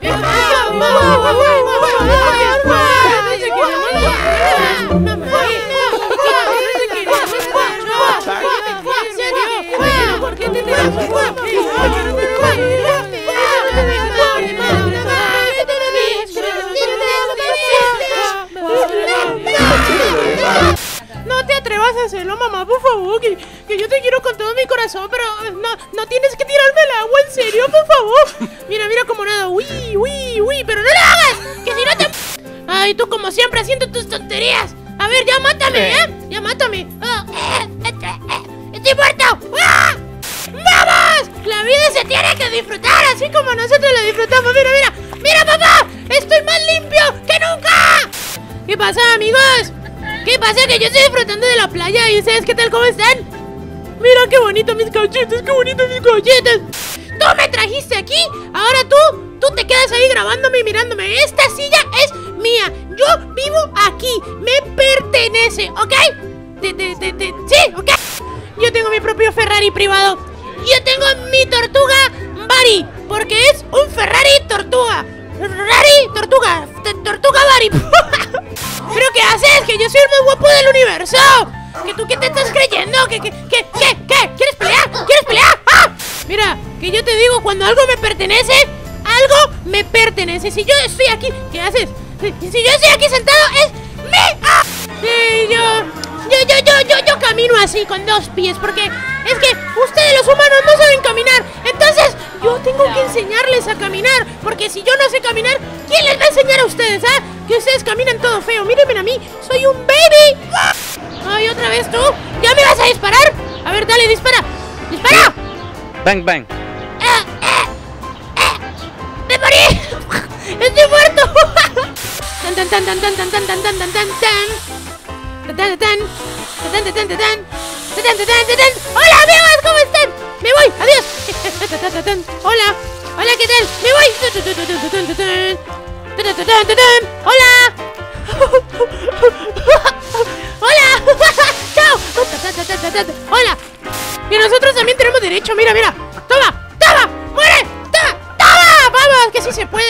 No te atrevas a hacerlo, mamá, por favor, que yo te quiero con todo mi corazón, pero no tienes que tirarme al agua, en serio, por favor. Mira como nada, uy, pero no lo hagas, que si no te... Ay, tú como siempre haciendo tus tonterías. A ver, ya mátame, ya mátame. ¡Estoy muerto! ¡Ah! ¡Vamos! La vida se tiene que disfrutar, así como nosotros la disfrutamos. Mira, papá, estoy más limpio que nunca. ¿Qué pasa, amigos? ¿Qué pasa? Que yo estoy disfrutando de la playa. ¿Y ustedes qué tal? ¿Cómo están? Mira qué bonito mis cachetes, qué bonitos mis cachetes. Tú me trajiste aquí, ahora tú te quedas ahí grabándome y mirándome. Esta silla es mía, yo vivo aquí, me pertenece, ¿ok? Sí, ¿ok? Yo tengo mi propio Ferrari privado. Yo tengo mi tortuga Bari, porque es un Ferrari tortuga. Tortuga Bari. ¿Pero qué haces? Que yo soy el más guapo del universo. ¿Que tú qué te estás creyendo? ¿Qué? ¿Quieres pelear? ¡Ah! Mira, que yo te digo, cuando algo me pertenece, algo me pertenece. Si yo estoy aquí, ¿qué haces? Si yo estoy aquí sentado, es mi... ¡Ah! Sí, yo camino así, con dos pies, porque es que ustedes los humanos no saben caminar. Entonces, yo tengo que enseñarles a caminar, porque si yo no sé caminar, ¿quién les va a enseñar a ustedes, ah? Que ustedes caminan todo feo. Mírenme a mí, soy un baby. ¡Ah! Ay, otra vez tú. ¿Ya me vas a disparar? A ver, dale, dispara. ¡Dispara! Bang, bang. ¡Me morí! ¡Estoy muerto! ¡Tan, tan, tan, tan, tan, tan, tan, tan, tan, tan, tan, tan! ¡Hola, amigos! ¿Cómo están? ¡Me voy! ¡Adiós! ¡Hola! ¡Hola! ¿Qué tal? ¡Me voy! ¡Hola! ¡Hola! ¡Chao! ¡Hola! Y nosotros también tenemos derecho. Mira, toma, muere, toma, vamos, que sí se puede.